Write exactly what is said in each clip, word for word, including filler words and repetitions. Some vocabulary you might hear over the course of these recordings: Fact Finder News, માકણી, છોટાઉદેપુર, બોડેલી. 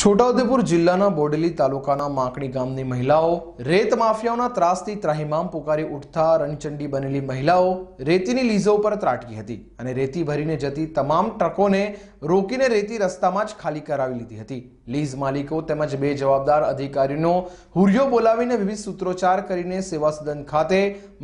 છોટાઉદેપુર જિલ્લાના બોડેલી તાલુકાના માકણી ગામની મહિલાઓ રેત માફિયાઓના ત્રાસથી ત્રાહિમામ પુકારી ઉઠતા રણચંડી બનેલી મહિલાઓ રેતીની લીઝો પર ત્રાટકી હતી અને રેતી ભરીને જતી તમામ ટ્રકોને રોકીને રેતી રસ્તામાં જ ખાલી કરાવી લીધી હતી। લીઝ માલિકો તેમજ બે જવાબદાર અધિકારીનો હુરિયો બોલાવીને વિવિધ સૂત્રોચ્ચાર કરીને સેવા સદન ખાતે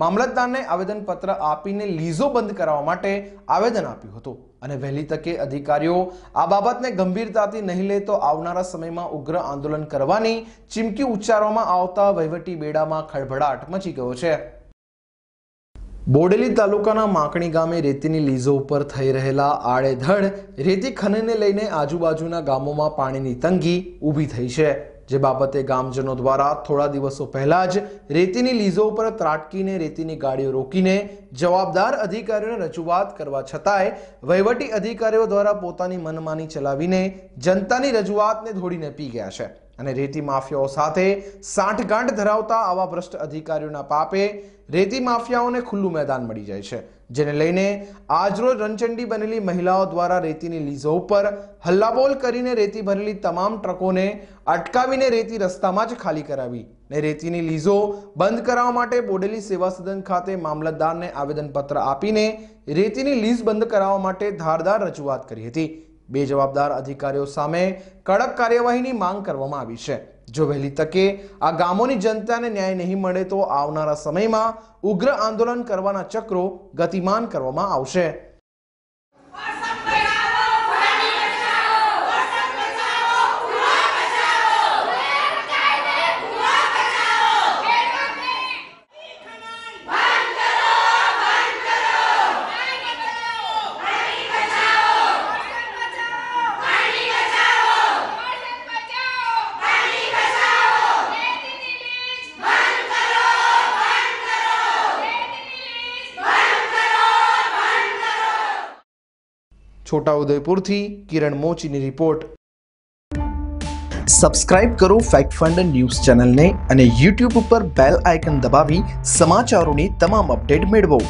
મામલતદારને આવેદનપત્ર આપીને લીઝો બંધ કરાવવા માટે આવેદન આપ્યું હતું અને વહેલી તકે અધિકારીઓ આ બાબતને ગંભીરતાથી નહીં લે તો આવનારા સમયમાં ઉગ્ર આંદોલન કરવાની ચીમકી ઉચ્ચારવામાં આવતા વહીવટી બેડામાં ખળભળાટ મચી ગયો છે। બોડેલી તાલુકાના માકણી ગામે રેતીની લીઝો ઉપર થઈ રહેલા આડેધડ રેતી ખનનને લઈને આજુબાજુના ગામોમાં પાણીની તંગી ઊભી થઈ છે, જે બાબતે ગામજનો દ્વારા થોડા દિવસો પહેલા જ રેતીની લીઝો ઉપર ત્રાટકીને રેતીની ગાડીઓ રોકીને જવાબદાર અધિકારીઓને રજૂઆત કરવા છતાંય વહીવટી અધિકારીઓ દ્વારા પોતાની મનમાની ચલાવીને જનતાની રજૂઆતને ધોળીને પી ગયા છે અને રેતી માફિયાઓ સાથે સાંઠગાંઠ ધરાવતા આવા ભ્રષ્ટ અધિકારીઓના પાપે રેતી માફિયાઓને ખુલ્લું મેદાન મળી જાય છે, જેને લઈને આજરોજ રણચંડી બનેલી મહિલાઓ દ્વારા રેતીની લીઝો ઉપર હલ્લાબોલ કરીને રેતી ભરેલી તમામ ટ્રકોને અટકાવીને રેતી રસ્તામાં જ ખાલી કરાવી ને રેતીની લીઝો બંધ કરાવવા માટે બોડેલી સેવા સદન ખાતે મામલતદારને આવેદનપત્ર આપીને રેતીની લીઝ બંધ કરાવવા માટે ધારદાર રજૂઆત કરી હતી। बे जवाबदार अधिकारीओ सामे कड़क कार्यवाहीनी मांग करवामां आवी छे। जो वहेली तके आ गामोनी जनताने न्याय नहीं मळे तो आवनारा समयमां उग्र आंदोलन करवाना चक्रो गतिमान करवामां आवशे। छोटाउदेपुर थी किरण मोची ने रिपोर्ट। सब्सक्राइब करो फैक्ट फाइंडर न्यूज चैनल ने अने यूट्यूब पर बेल आइकन दबावी समाचारों की तमाम अपडेट मेळवो।